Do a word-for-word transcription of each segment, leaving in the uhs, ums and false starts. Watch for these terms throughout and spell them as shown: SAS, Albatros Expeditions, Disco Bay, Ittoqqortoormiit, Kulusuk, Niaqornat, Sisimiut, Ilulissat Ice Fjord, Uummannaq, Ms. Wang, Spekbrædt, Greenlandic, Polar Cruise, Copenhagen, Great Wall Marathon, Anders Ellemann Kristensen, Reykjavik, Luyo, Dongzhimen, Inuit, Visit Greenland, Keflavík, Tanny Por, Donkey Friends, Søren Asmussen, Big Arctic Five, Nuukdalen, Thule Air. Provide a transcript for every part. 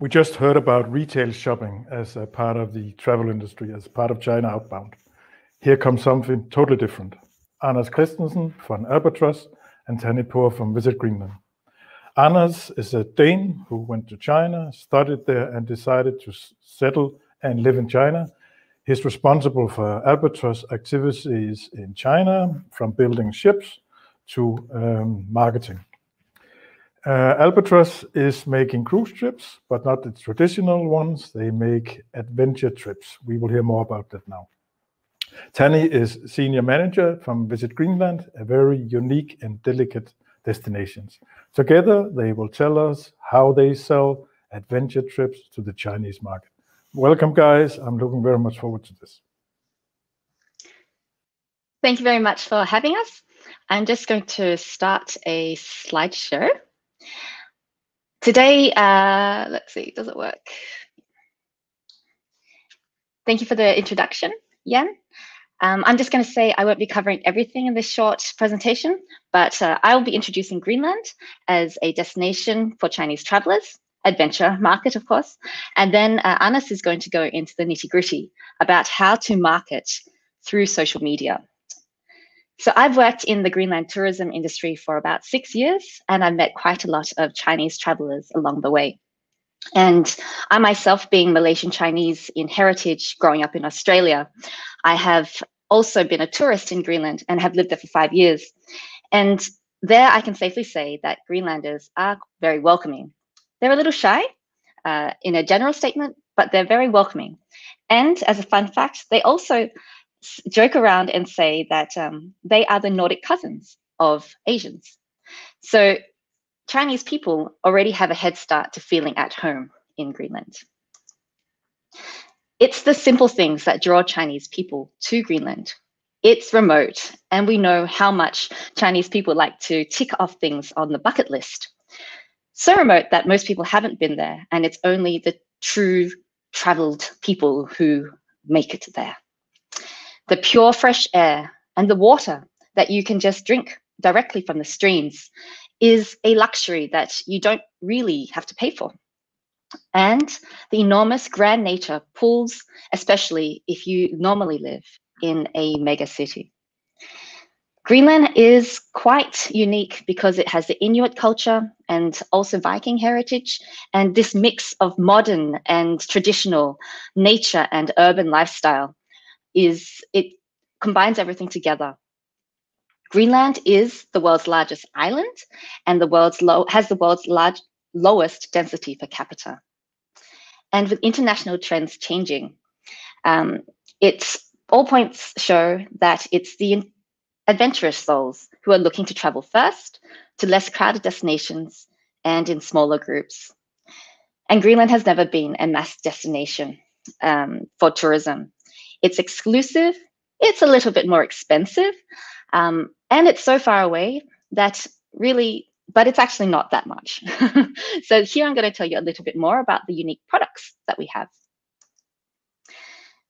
We just heard about retail shopping as a part of the travel industry, as part of China Outbound. Here comes something totally different. Anders Kristensen from Albatros and Tanny Por from Visit Greenland. Anders is a Dane who went to China, studied there, and decided to settle and live in China. He's responsible for Albatros activities in China, from building ships to um, marketing. Uh, Albatros is making cruise trips, but not the traditional ones. They make adventure trips. We will hear more about that now. Tanny is senior manager from Visit Greenland, a very unique and delicate destinations. Together, they will tell us how they sell adventure trips to the Chinese market. Welcome, guys. I'm looking very much forward to this. Thank you very much for having us. I'm just going to start a slideshow. Today, uh, let's see, does it work? Thank you for the introduction, Jan. Um, I'm just going to say I won't be covering everything in this short presentation, but uh, I will be introducing Greenland as a destination for Chinese travelers, adventure market, of course. And then uh, Anders is going to go into the nitty-gritty about how to market through social media. So I've worked in the Greenland tourism industry for about six years, and I've met quite a lot of Chinese travelers along the way. And I myself, being Malaysian Chinese in heritage, growing up in Australia, I have also been a tourist in Greenland and have lived there for five years. And there I can safely say that Greenlanders are very welcoming. They're a little shy uh, in a general statement, but they're very welcoming. And as a fun fact, they also joke around and say that um, they are the Nordic cousins of Asians. So Chinese people already have a head start to feeling at home in Greenland. It's the simple things that draw Chinese people to Greenland. It's remote, and we know how much Chinese people like to tick off things on the bucket list. So remote that most people haven't been there, and it's only the true traveled people who make it there. The pure fresh air and the water that you can just drink directly from the streams is a luxury that you don't really have to pay for. And the enormous grand nature pulls, especially if you normally live in a mega city. Greenland is quite unique because it has the Inuit culture and also Viking heritage, and this mix of modern and traditional nature and urban lifestyle is it combines everything together. Greenland is the world's largest island and the world's low has the world's large lowest density per capita. And with international trends changing, um, it's all points show that it's the adventurous souls who are looking to travel first to less crowded destinations and in smaller groups. And Greenland has never been a mass destination um, for tourism. It's exclusive, it's a little bit more expensive, um, and it's so far away that really, but it's actually not that much. So here I'm going to tell you a little bit more about the unique products that we have.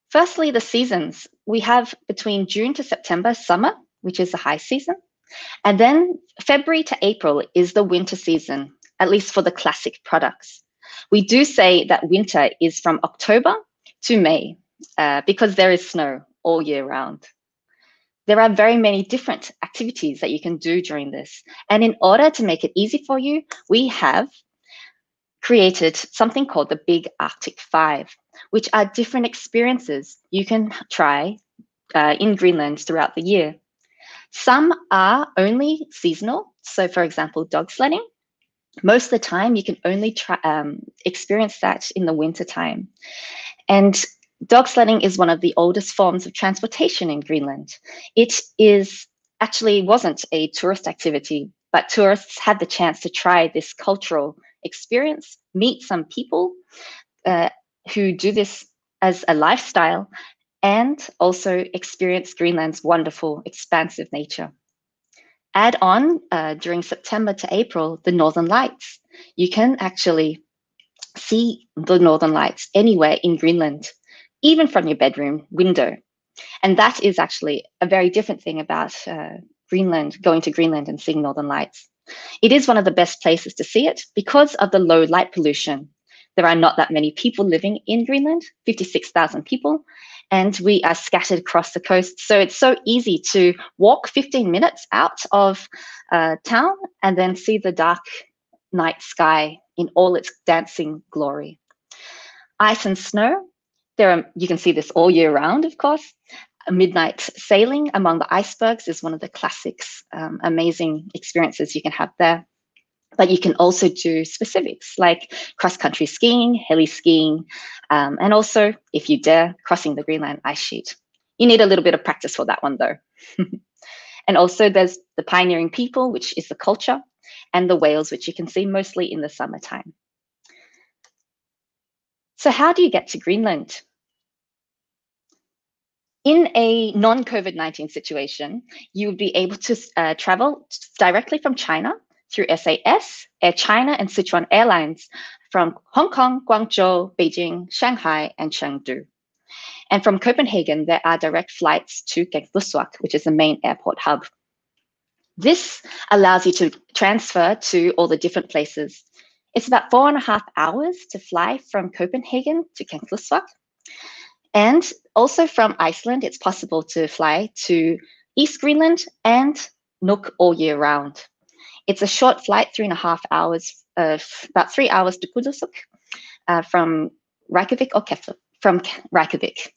Firstly, the seasons. We have between June to September, summer, which is the high season, and then February to April is the winter season, at least for the classic products. We do say that winter is from October to May, Uh, because there is snow all year round. There are very many different activities that you can do during this. And in order to make it easy for you, we have created something called the Big Arctic Five, which are different experiences you can try uh, in Greenland throughout the year. Some are only seasonal. So for example, dog sledding. Most of the time you can only try, um, experience that in the winter time. And dog sledding is one of the oldest forms of transportation in Greenland. It is actually wasn't a tourist activity, but tourists had the chance to try this cultural experience, meet some people uh, who do this as a lifestyle, and also experience Greenland's wonderful, expansive nature. Add on, uh, during September to April, the Northern Lights. You can actually see the Northern Lights anywhere in Greenland, even from your bedroom window. And that is actually a very different thing about uh, Greenland, going to Greenland and seeing Northern Lights. It is one of the best places to see it because of the low light pollution. There are not that many people living in Greenland, fifty-six thousand people, and we are scattered across the coast. So it's so easy to walk fifteen minutes out of uh, town and then see the dark night sky in all its dancing glory. Ice and snow, there are, you can see this all year round, of course. Midnight sailing among the icebergs is one of the classics, um, amazing experiences you can have there. But you can also do specifics like cross-country skiing, heli skiing, um, and also, if you dare, crossing the Greenland ice sheet. You need a little bit of practice for that one, though. And also there's the pioneering people, which is the culture, and the whales, which you can see mostly in the summertime. So how do you get to Greenland? In a non COVID nineteen situation, you would be able to uh, travel directly from China through S A S, Air China, and Sichuan Airlines from Hong Kong, Guangzhou, Beijing, Shanghai, and Chengdu. And from Copenhagen, there are direct flights to Kangerlussuaq, which is the main airport hub. This allows you to transfer to all the different places. It's about four and a half hours to fly from Copenhagen to Kangerlussuaq. And also from Iceland, it's possible to fly to East Greenland and Nuuk all year round. It's a short flight, three and a half hours, uh, about three hours to Kulusuk uh, from Reykjavik or Keflavík, from Reykjavik.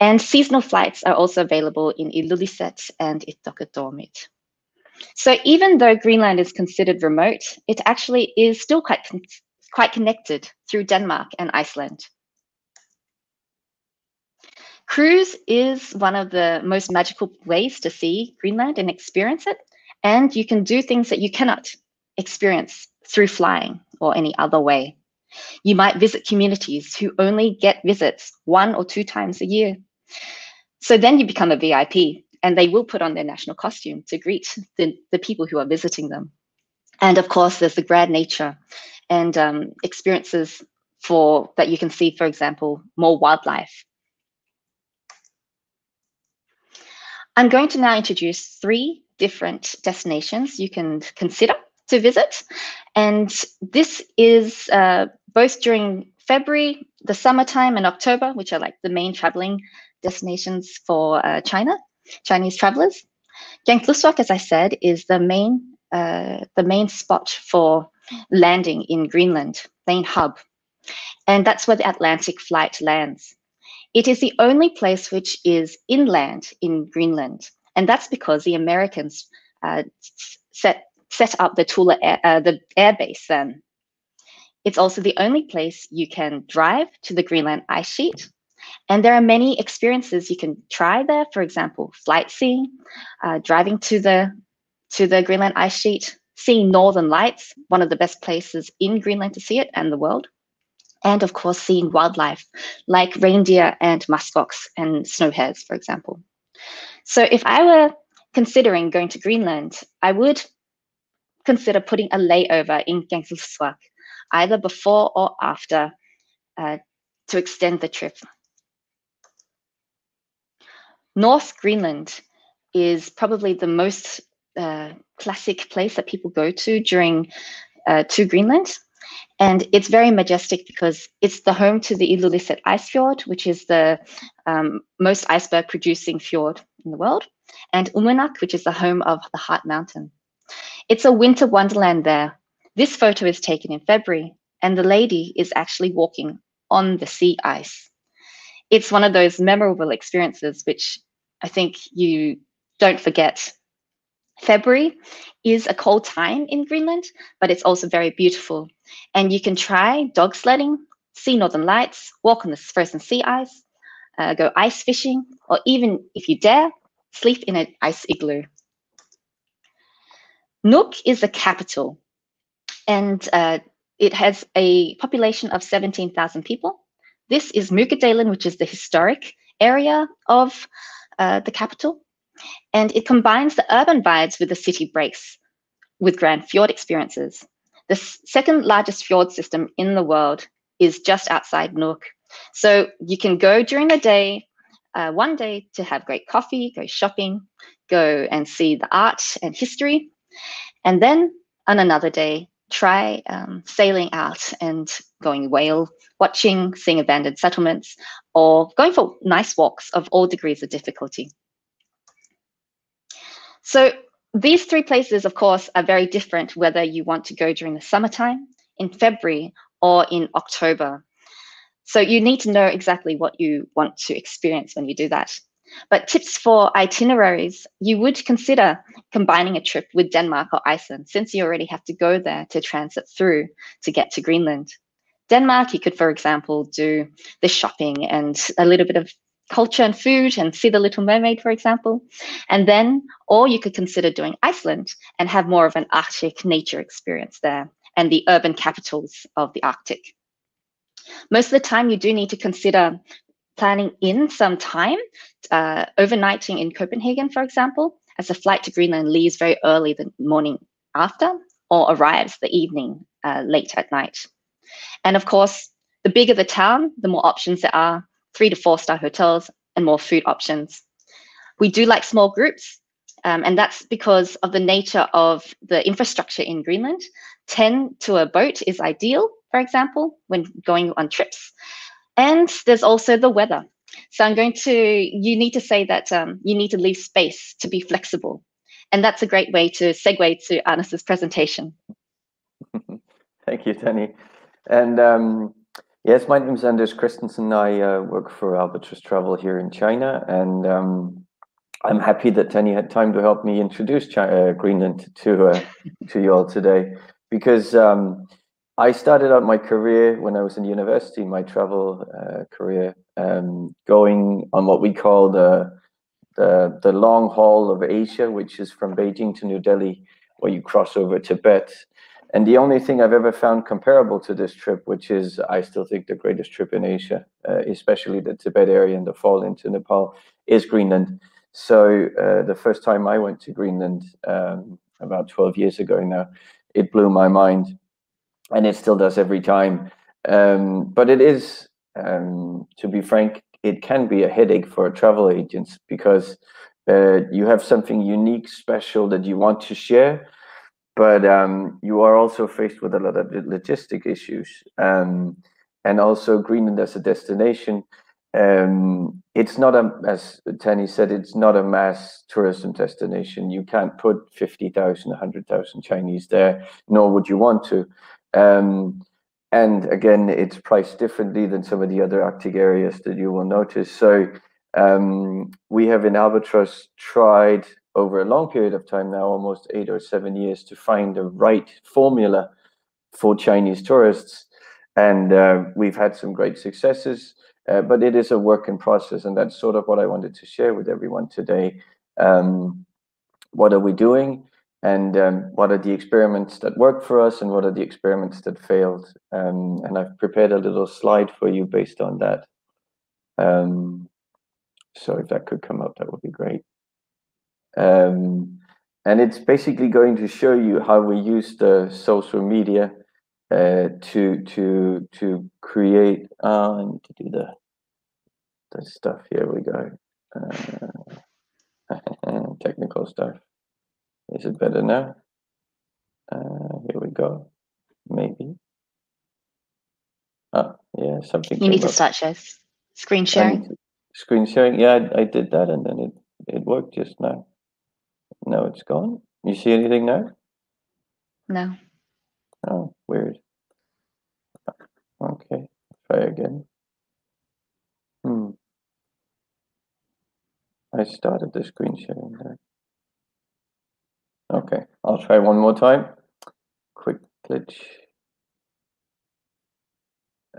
And seasonal flights are also available in Ilulissat and Ittoqqortoormiit. So even though Greenland is considered remote, it actually is still quite, con quite connected through Denmark and Iceland. Cruise is one of the most magical ways to see Greenland and experience it. And you can do things that you cannot experience through flying or any other way. You might visit communities who only get visits one or two times a year. So then you become a V I P, and they will put on their national costume to greet the, the people who are visiting them. And of course, there's the grand nature and um, experiences for that you can see, for example, more wildlife. I'm going to now introduce three different destinations you can consider to visit. And this is uh, both during February, the summertime, and October, which are like the main traveling destinations for uh, China, Chinese travelers. Kangerlussuaq, as I said, is the main, uh, the main spot for landing in Greenland, main hub. And that's where the Atlantic flight lands. It is the only place which is inland in Greenland, and that's because the Americans uh, set set up the Thule Air, uh, the air base then. It's also the only place you can drive to the Greenland ice sheet, and there are many experiences you can try there. For example, flight seeing, uh, driving to the to the Greenland ice sheet, seeing northern lights, one of the best places in Greenland to see it and the world. And of course, seeing wildlife like reindeer and muskox and snow hares, for example. So if I were considering going to Greenland, I would consider putting a layover in Kangerlussuaq, either before or after, uh, to extend the trip. North Greenland is probably the most uh, classic place that people go to during uh, to Greenland. And it's very majestic because it's the home to the Ilulissat Ice Fjord, which is the um, most iceberg-producing fjord in the world, and Uummannaq, which is the home of the Heart Mountain. It's a winter wonderland there. This photo is taken in February, and the lady is actually walking on the sea ice. It's one of those memorable experiences which I think you don't forget. February is a cold time in Greenland, but it's also very beautiful. And you can try dog sledding, see northern lights, walk on the frozen sea ice, uh, go ice fishing, or even, if you dare, sleep in an ice igloo. Nuuk is the capital, and uh, it has a population of seventeen thousand people. This is Nuukdalen, which is the historic area of uh, the capital. And it combines the urban vibes with the city breaks, with grand fjord experiences. The second largest fjord system in the world is just outside Nuuk. So you can go during the day, uh, one day to have great coffee, go shopping, go and see the art and history. And then on another day, try um, sailing out and going whale watching, seeing abandoned settlements, or going for nice walks of all degrees of difficulty. So these three places, of course, are very different whether you want to go during the summertime, in February, or in October. So you need to know exactly what you want to experience when you do that. But tips for itineraries, you would consider combining a trip with Denmark or Iceland, since you already have to go there to transit through to get to Greenland. Denmark, you could, for example, do the shopping and a little bit of culture and food and see the Little Mermaid, for example. And then, or you could consider doing Iceland and have more of an Arctic nature experience there and the urban capitals of the Arctic. Most of the time, you do need to consider planning in some time, uh, overnighting in Copenhagen, for example, as the flight to Greenland leaves very early the morning after or arrives the evening uh, late at night. And of course, the bigger the town, the more options there are, three to four star hotels and more food options. We do like small groups, um, and that's because of the nature of the infrastructure in Greenland. ten to a boat is ideal, for example, when going on trips. And there's also the weather. So I'm going to, you need to say that um, you need to leave space to be flexible. And that's a great way to segue to Anders' presentation. Thank you, Tanny. And um, yes, my name is Anders Kristensen. I uh, work for Albatros Travel here in China. And um, I'm happy that Tanny had time to help me introduce China, uh, Greenland to, uh, to you all today, because um, I started out my career when I was in university, my travel uh, career, um, going on what we call the, the the long haul of Asia, which is from Beijing to New Delhi, where you cross over Tibet. And the only thing I've ever found comparable to this trip, which is, I still think, the greatest trip in Asia, uh, especially the Tibet area and the fall into Nepal, is Greenland. So uh, the first time I went to Greenland, um, about twelve years ago now, it blew my mind. And it still does every time. Um, but it is, um, to be frank, it can be a headache for travel agents, because uh, you have something unique, special that you want to share, but um, you are also faced with a lot of logistic issues. Um, and also Greenland as a destination, um, it's not, a, as Tanny said, it's not a mass tourism destination. You can't put fifty thousand, one hundred thousand Chinese there, nor would you want to. Um, and again, it's priced differently than some of the other Arctic areas that you will notice. So um, we have in Albatros tried over a long period of time now, almost eight or seven years, to find the right formula for Chinese tourists. And uh, we've had some great successes, uh, but it is a work in process. And that's sort of what I wanted to share with everyone today. Um, what are we doing? And um, what are the experiments that worked for us, and what are the experiments that failed? Um, and I've prepared a little slide for you based on that. Um, so if that could come up, that would be great. Um, and it's basically going to show you how we use the social media uh, to to to create. Uh, I need to do the the stuff. Here we go. Uh, technical stuff. Is it better now? Uh, here we go. Maybe. Ah, yeah, something. You need to start sharing. Screen sharing. To, screen sharing. Yeah, I, I did that, and then it it worked just now. No, it's gone. You see anything now? No. Oh, weird. Okay, try again. Hmm. I started the screen sharing there. Okay, I'll try one more time. Quick glitch.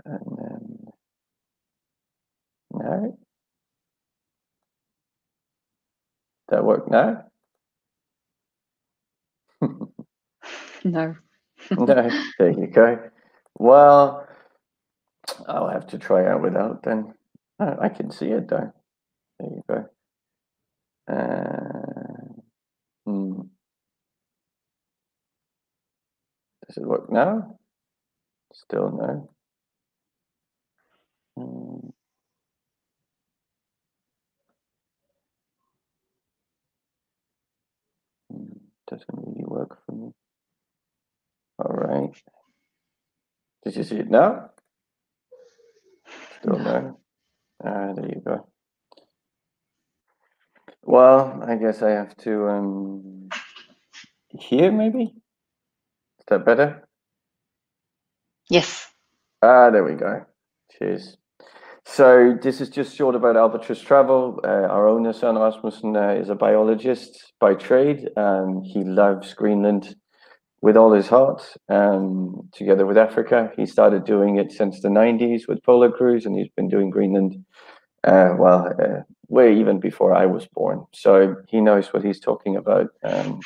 And then, no. That work now? No. No, there you go. Well, I'll have to try out without then. Oh, I can see it though. There you go. Uh, hmm. Does it work now? Still no. Mm. Doesn't really work for me. All right. Did you see it now? Still no. Uh, there you go. Well, I guess I have to um, here maybe. Is that better? Yes. Ah, there we go. Cheers. So this is just short about Albatros Travel. Uh, our owner, Søren Asmussen, uh, is a biologist by trade. Um, he loves Greenland with all his heart, um, together with Africa. He started doing it since the nineties with Polar Cruise, and he's been doing Greenland, uh, well, uh, way even before I was born. So he knows what he's talking about um,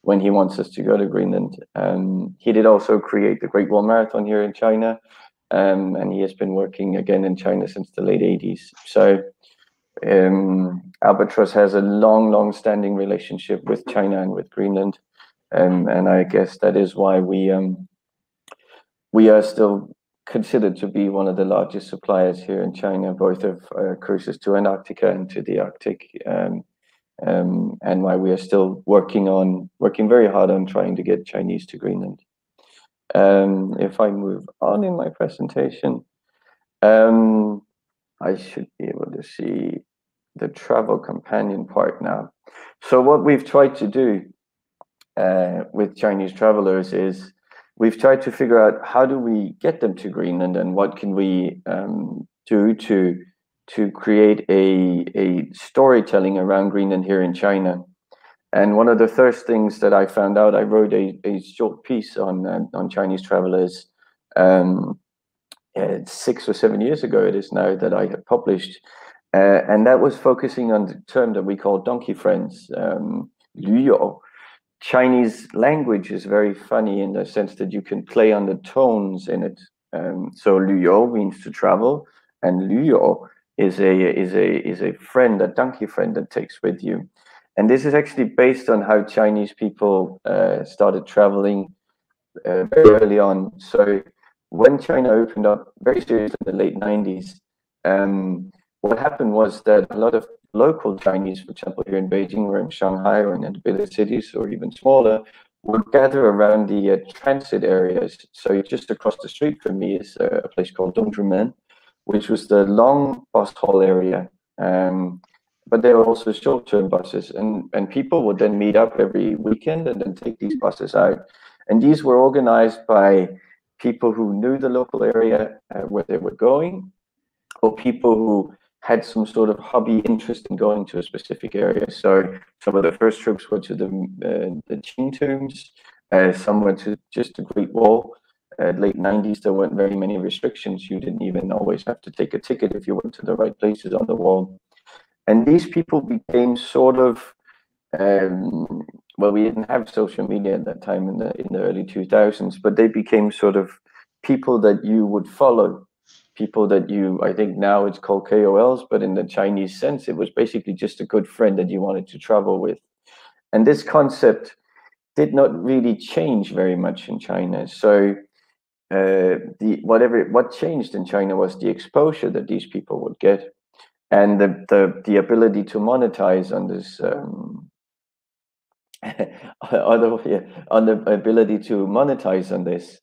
when he wants us to go to Greenland. Um, he did also create the Great Wall Marathon here in China. Um, and he has been working again in China since the late eighties. So um, Albatros has a long, long-standing relationship with China and with Greenland, um, and I guess that is why we um, we are still considered to be one of the largest suppliers here in China, both of uh, cruises to Antarctica and to the Arctic, um, um, and why we are still working on working very hard on trying to get Chinese to Greenland. Um, if I move on in my presentation, um, I should be able to see the travel companion part now. So what we've tried to do uh, with Chinese travelers is we've tried to figure out how do we get them to Greenland and what can we um, do to, to create a, a storytelling around Greenland here in China. And one of the first things that I found out, I wrote a, a short piece on uh, on Chinese travelers um, uh, six or seven years ago, it is now, that I had published. Uh, and that was focusing on the term that we call Donkey Friends, um, Luyo. Chinese language is very funny in the sense that you can play on the tones in it. Um, so Luyo means to travel, and Luyo is a, is a, is a friend, a donkey friend that takes with you. And this is actually based on how Chinese people uh, started traveling uh, very early on. So when China opened up very seriously in the late nineties, um, what happened was that a lot of local Chinese, for example, here in Beijing or in Shanghai or in the bigger cities or even smaller, would gather around the uh, transit areas. So just across the street from me is a place called Dongzhimen, which was the long bus haul area. Um, But there were also short-term buses, and, and people would then meet up every weekend and then take these buses out. And these were organized by people who knew the local area uh, where they were going, or people who had some sort of hobby interest in going to a specific area. So some of the first trips were to the, uh, the Qing tombs, uh, some were to just the Great Wall. Uh, late nineties, there weren't very many restrictions. You didn't even always have to take a ticket if you went to the right places on the wall. And these people became sort of, um, well, we didn't have social media at that time in the in the early two thousands, but they became sort of people that you would follow, people that you, I think now it's called K O Ls, but in the Chinese sense, it was basically just a good friend that you wanted to travel with. And this concept did not really change very much in China. So uh, the whatever what changed in China was the exposure that these people would get. And the, the, the ability to monetize on this, um, on the ability to monetize on this.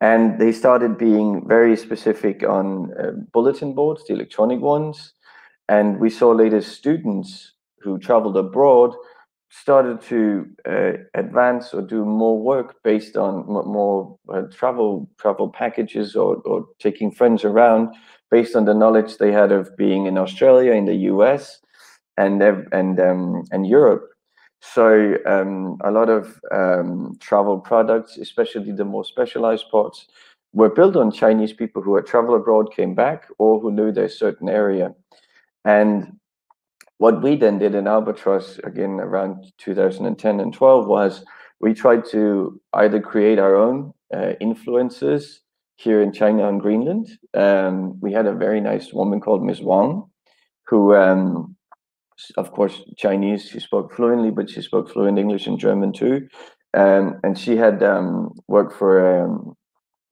And they started being very specific on uh, bulletin boards, the electronic ones. And we saw later students who traveled abroad started to uh, advance or do more work based on more uh, travel travel packages or, or taking friends around based on the knowledge they had of being in Australia, in the U S, and and um, and Europe. So um, a lot of um, travel products, especially the more specialized parts, were built on Chinese people who had traveled abroad, came back, or who knew their certain area. And what we then did in Albatros, again around two thousand ten and twelve, was we tried to either create our own uh, influencers here in China and Greenland. Um, we had a very nice woman called Miz Wang, who, um, of course, Chinese. She spoke fluently, but she spoke fluent English and German too. Um, and she had um, worked for a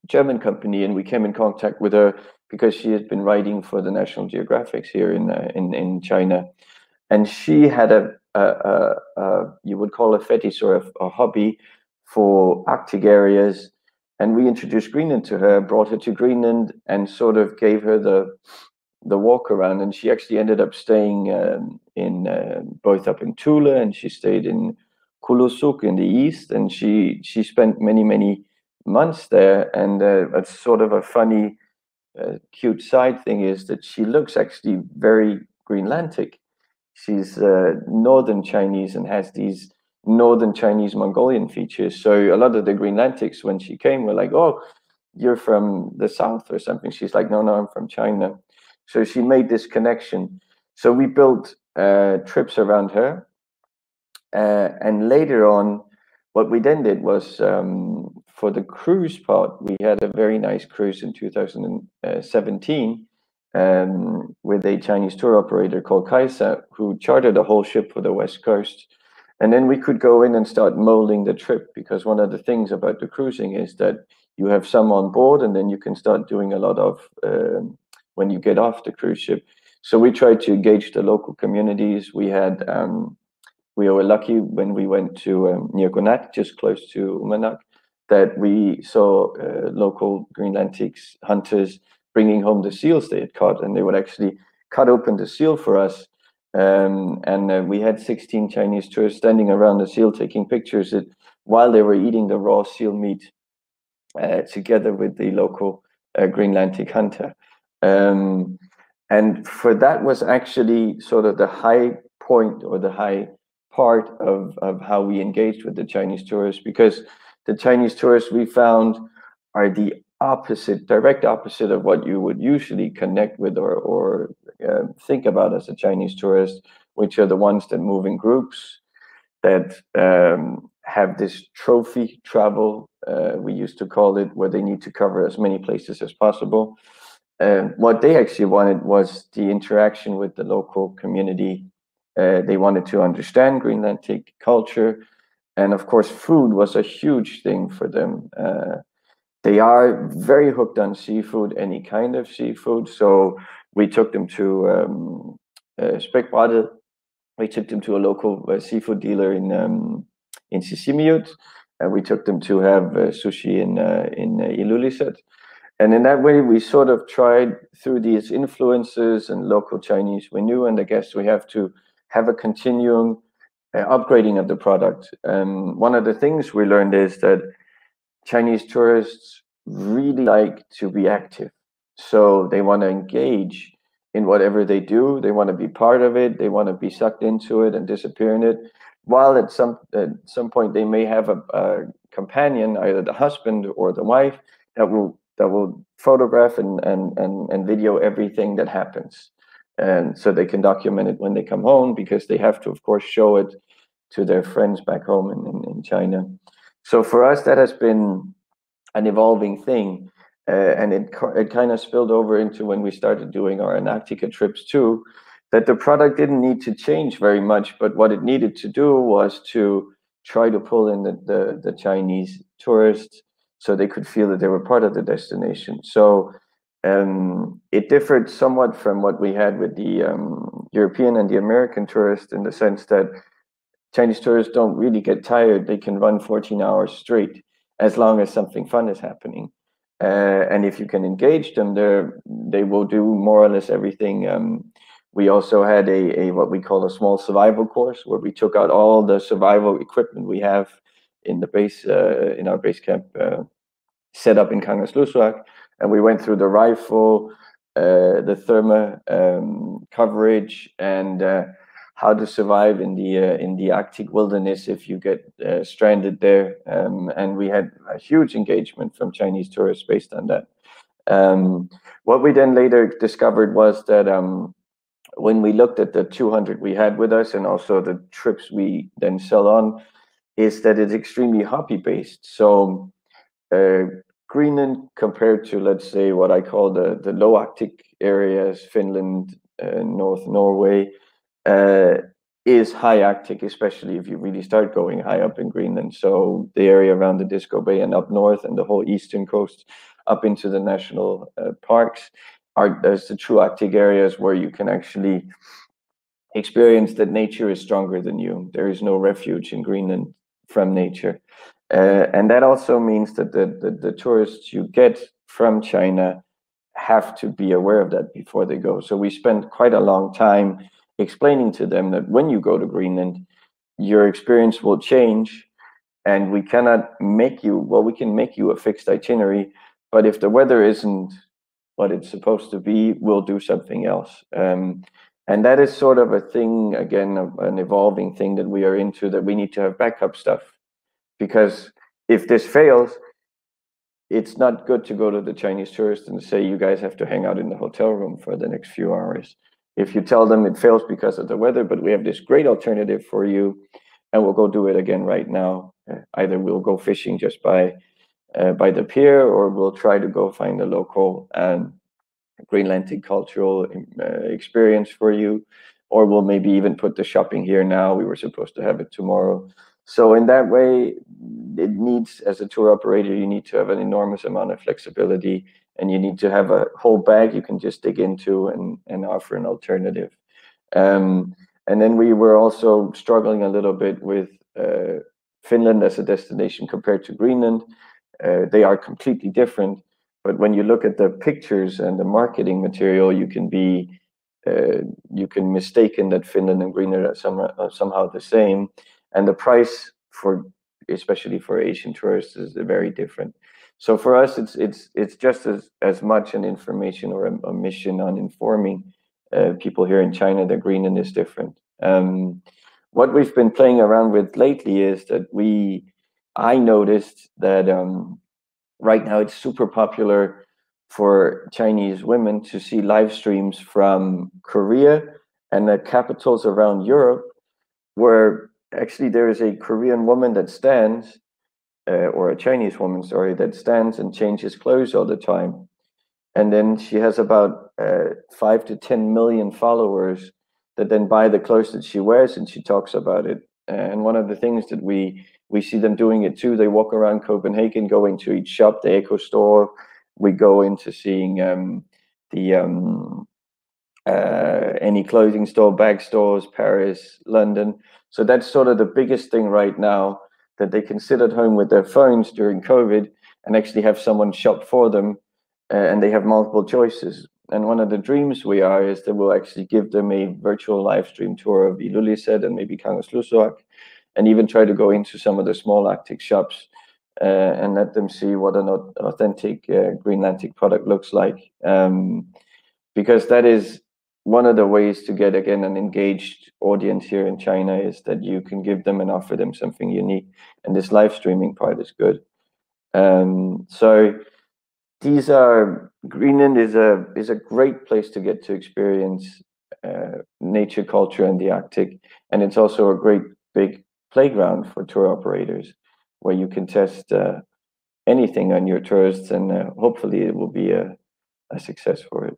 German company, and we came in contact with her because she had been writing for the National Geographic here in uh, in in China. And she had a, a, a, a, you would call a fetish or a, a hobby for Arctic areas and we introduced Greenland to her, brought her to Greenland, and sort of gave her the the walk around. And she actually ended up staying um, in uh, both up in Thule, and she stayed in Kulusuk in the east, and she she spent many many months there. And uh, a sort of a funny, uh, cute side thing is that she looks actually very Greenlandic. She's uh, northern Chinese and has these northern Chinese Mongolian features. So a lot of the Greenlandics, when she came, were like, "Oh, you're from the south or something." She's like, "No, no, I'm from China." So she made this connection. So we built uh, trips around her. Uh, and later on, what we then did was um, for the cruise part, we had a very nice cruise in two thousand seventeen um, with a Chinese tour operator called Kaisa, who chartered a whole ship for the West Coast. And then we could go in and start molding the trip, because one of the things about the cruising is that you have some on board, and then you can start doing a lot of uh, when you get off the cruise ship. So we tried to engage the local communities. We had um, we were lucky when we went to um, Niaqornat, just close to Uummannaq, that we saw uh, local Greenlandics hunters bringing home the seals they had caught, and they would actually cut open the seal for us. Um, and uh, we had sixteen Chinese tourists standing around the seal taking pictures it, while they were eating the raw seal meat uh, together with the local uh, Greenlandic hunter. Um, and for that was actually sort of the high point or the high part of, of how we engaged with the Chinese tourists, because the Chinese tourists we found are the opposite, direct opposite of what you would usually connect with or, or uh, think about as a Chinese tourist, which are the ones that move in groups, that um, have this trophy travel, uh, we used to call it, where they need to cover as many places as possible. Uh, what they actually wanted was the interaction with the local community. Uh, they wanted to understand Greenlandic culture. And of course, food was a huge thing for them. Uh, They are very hooked on seafood, any kind of seafood. So we took them to um, uh, Spekbrædt. We took them to a local uh, seafood dealer in um, in Sisimiut. Uh, we took them to have uh, sushi in uh, in uh, Ilulissat, and in that way we sort of tried through these influences and local Chinese we knew, and I guess we have to have a continuum uh, upgrading of the product. Um, one of the things we learned is that Chinese tourists really like to be active. So they want to engage in whatever they do. They want to be part of it. They want to be sucked into it and disappear in it. While at some at some point they may have a, a companion, either the husband or the wife, that will that will photograph and and and, and video everything that happens. And so they can document it when they come home, because they have to, of course, show it to their friends back home in, in, in China. So for us, that has been an evolving thing, uh, and it it kind of spilled over into when we started doing our Antarctica trips too, that the product didn't need to change very much, but what it needed to do was to try to pull in the, the, the Chinese tourists so they could feel that they were part of the destination. So um, it differed somewhat from what we had with the um, European and the American tourists, in the sense that Chinese tourists don't really get tired. They can run fourteen hours straight as long as something fun is happening. Uh, and if you can engage them, they will do more or less everything. Um, we also had a, a what we call a small survival course, where we took out all the survival equipment we have in the base, uh, in our base camp uh, set up in Kangerlussuaq. And we went through the rifle, uh, the thermal um, coverage, and uh, how to survive in the uh, in the Arctic wilderness if you get uh, stranded there, um, and we had a huge engagement from Chinese tourists based on that. Um, what we then later discovered was that um, when we looked at the two hundred we had with us, and also the trips we then sell on, is that it's extremely hobby based. So uh, Greenland, compared to, let's say, what I call the the low Arctic areas, Finland, uh, North Norway, Uh, is high Arctic, especially if you really start going high up in Greenland. So the area around the Disco Bay and up north, and the whole eastern coast up into the national uh, parks, are there's the true Arctic areas where you can actually experience that nature is stronger than you. There is no refuge in Greenland from nature. Uh, and that also means that the, the, the tourists you get from China have to be aware of that before they go. So we spent quite a long time explaining to them that when you go to Greenland, your experience will change, and we cannot make you, well, we can make you a fixed itinerary, but if the weather isn't what it's supposed to be, we'll do something else. Um, and that is sort of a thing, again, of an evolving thing that we are into, that we need to have backup stuff. Because if this fails, it's not good to go to the Chinese tourist and say, you guys have to hang out in the hotel room for the next few hours. If you tell them it fails because of the weather, but we have this great alternative for you, and we'll go do it again right now. Either we'll go fishing just by uh, by the pier, or we'll try to go find a local um, Greenlandic cultural uh, experience for you, or we'll maybe even put the shopping here now. We were supposed to have it tomorrow. So in that way, it needs, as a tour operator, you need to have an enormous amount of flexibility, and you need to have a whole bag you can just dig into and, and offer an alternative. Um, and then we were also struggling a little bit with uh, Finland as a destination compared to Greenland. Uh, they are completely different, but when you look at the pictures and the marketing material, you can be, uh, you can mistaken that Finland and Greenland are, some, are somehow the same. And the price, for especially for Asian tourists, is very different. So for us, it's it's it's just as as much an information or a, a mission on informing uh, people here in China that Greenland is different. Um, what we've been playing around with lately is that we, I noticed that um, right now it's super popular for Chinese women to see live streams from Korea and the capitals around Europe, where actually there is a Korean woman that stands, uh, or a Chinese woman, sorry, that stands and changes clothes all the time. And then she has about uh, five to ten million followers that then buy the clothes that she wears, and she talks about it. And one of the things that we, we see them doing it too, they walk around Copenhagen, going to each shop, the eco store. We go into seeing um, the... Um, Uh, any clothing store, bag stores, Paris, London. So that's sort of the biggest thing right now, that they can sit at home with their phones during COVID and actually have someone shop for them, uh, and they have multiple choices. And one of the dreams we are is that we'll actually give them a virtual live stream tour of Ilulissat and maybe Kangerlussuaq, and even try to go into some of the small Arctic shops uh, and let them see what an authentic uh, Greenlandic product looks like. Um, because that is one of the ways to get, again, an engaged audience here in China, is that you can give them and offer them something unique. And this live streaming part is good. Um, so these are, Greenland is a, is a great place to get to experience uh, nature, culture, and the Arctic. And it's also a great big playground for tour operators, where you can test uh, anything on your tourists, and uh, hopefully it will be a, a success for it.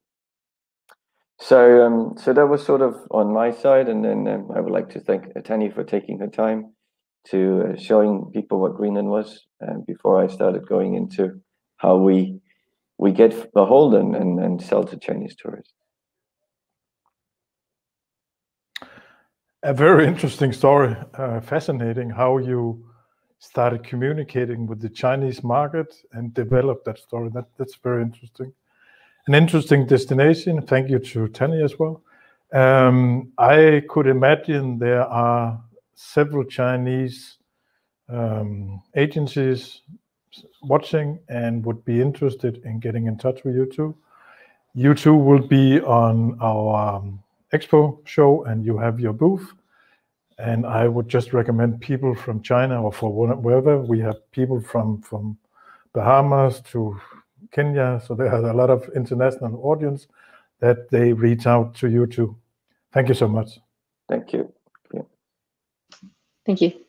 So, um, so that was sort of on my side, and then um, I would like to thank Tanny for taking her time to uh, showing people what Greenland was, uh, before I started going into how we we get the hold and, and, and sell to Chinese tourists. A very interesting story, uh, fascinating how you started communicating with the Chinese market and developed that story. That, that's very interesting. An interesting destination. Thank you to Tanny as well. Um, I could imagine there are several Chinese um, agencies watching and would be interested in getting in touch with you two. You two will be on our um, expo show, and you have your booth. And I would just recommend people from China or from wherever. We have people from, from Bahamas to Kenya, so there are a lot of international audience, that they reach out to you too. Thank you so much. Thank you. Thank you.